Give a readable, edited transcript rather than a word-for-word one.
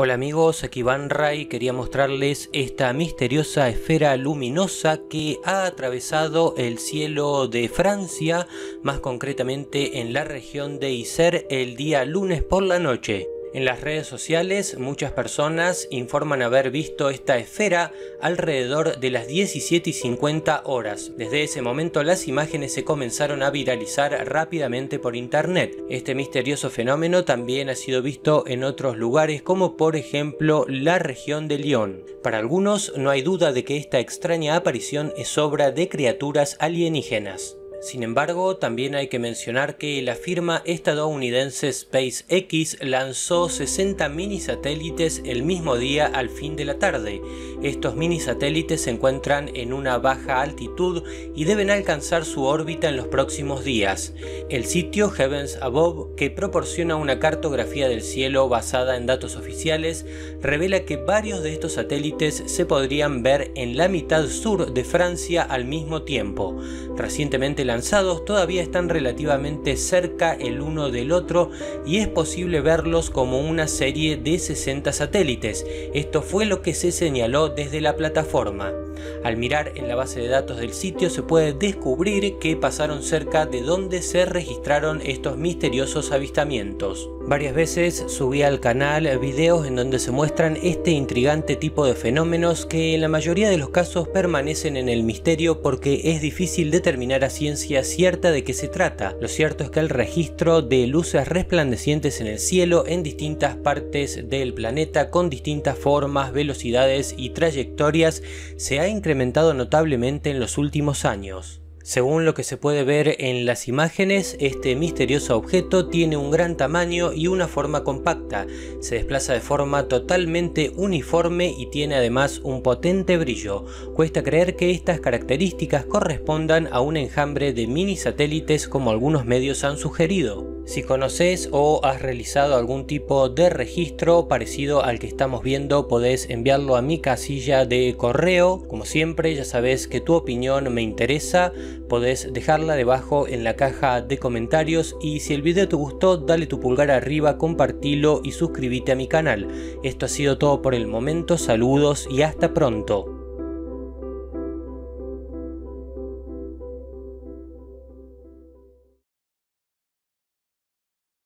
Hola amigos, aquí Banray. Quería mostrarles esta misteriosa esfera luminosa que ha atravesado el cielo de Francia, más concretamente en la región de Isère, el día lunes por la noche. En las redes sociales muchas personas informan haber visto esta esfera alrededor de las 17:50 horas. Desde ese momento las imágenes se comenzaron a viralizar rápidamente por internet. Este misterioso fenómeno también ha sido visto en otros lugares como por ejemplo la región de León. Para algunos no hay duda de que esta extraña aparición es obra de criaturas alienígenas. Sin embargo, también hay que mencionar que la firma estadounidense SpaceX lanzó 60 mini satélites el mismo día al fin de la tarde. Estos mini satélites se encuentran en una baja altitud y deben alcanzar su órbita en los próximos días. El sitio Heavens Above, que proporciona una cartografía del cielo basada en datos oficiales, revela que varios de estos satélites se podrían ver en la mitad sur de Francia al mismo tiempo. Recientemente lanzados, todavía están relativamente cerca el uno del otro y es posible verlos como una serie de 60 satélites. Esto fue lo que se señaló desde la plataforma. Al mirar en la base de datos del sitio se puede descubrir que pasaron cerca de donde se registraron estos misteriosos avistamientos. Varias veces subí al canal videos en donde se muestran este intrigante tipo de fenómenos que en la mayoría de los casos permanecen en el misterio porque es difícil determinar a ciencia cierta de qué se trata. Lo cierto es que el registro de luces resplandecientes en el cielo en distintas partes del planeta con distintas formas, velocidades y trayectorias se ha incrementado notablemente en los últimos años. Según lo que se puede ver en las imágenes, este misterioso objeto tiene un gran tamaño y una forma compacta, se desplaza de forma totalmente uniforme y tiene además un potente brillo. Cuesta creer que estas características correspondan a un enjambre de mini satélites como algunos medios han sugerido. Si conoces o has realizado algún tipo de registro parecido al que estamos viendo, podés enviarlo a mi casilla de correo. Como siempre, ya sabes que tu opinión me interesa, podés dejarla debajo en la caja de comentarios y si el video te gustó, dale tu pulgar arriba, compartilo y suscríbete a mi canal. Esto ha sido todo por el momento, saludos y hasta pronto.